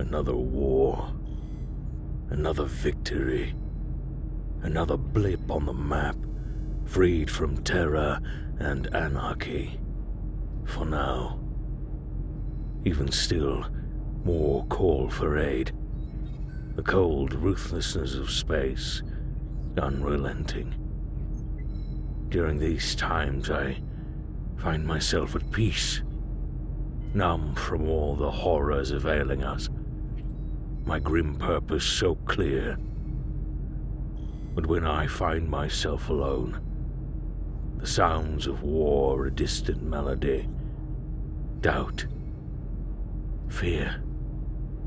Another war. Another victory. Another blip on the map, freed from terror and anarchy. For now. Even still, more call for aid. The cold ruthlessness of space, unrelenting. During these times, I find myself at peace, numb from all the horrors availing us. My grim purpose so clear. But when I find myself alone, the sounds of war a distant melody. Doubt, fear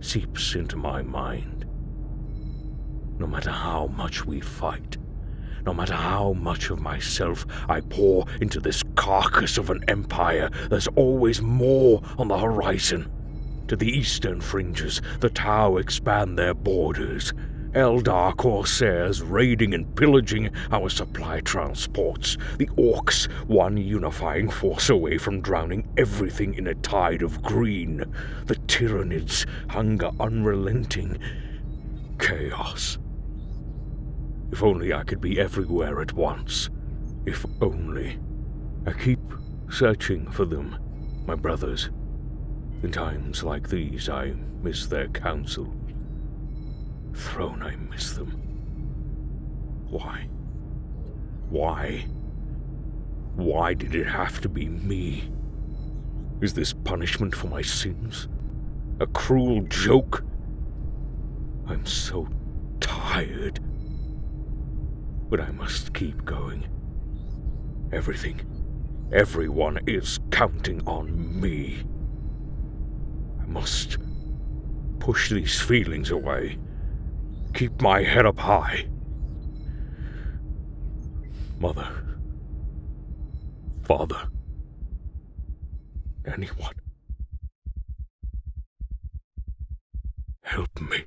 seeps into my mind. No matter how much we fight, no matter how much of myself I pour into this carcass of an empire, there's always more on the horizon. To the eastern fringes, the Tau expand their borders. Eldar Corsairs raiding and pillaging our supply transports. The Orcs, one unifying force away from drowning everything in a tide of green. The Tyranids, hunger unrelenting. Chaos. If only I could be everywhere at once. If only. I keep searching for them, my brothers. In times like these, I miss their counsel. Throne, I miss them. Why? Why? Why did it have to be me? Is this punishment for my sins? A cruel joke? I'm so tired. But I must keep going. Everything, everyone is counting on me. I must push these feelings away. Keep my head up high. Mother. Father. Anyone. Help me.